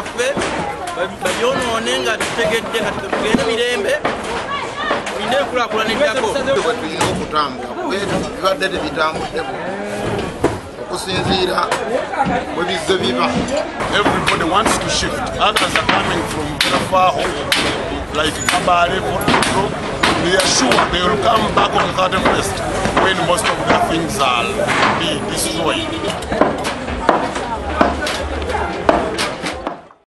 byaffe babyononenga tutegedde kati tugende mirembe tulina enkulaakulana ejjako tulina okutambula bwetu bibadde tebitambuddeko okusinziira bwe bizze biba. Everybody wants to shift. Others are coming from afar home like Kabale, Porto. They are sure they will come back on the 31st when most of their things are be destroyed.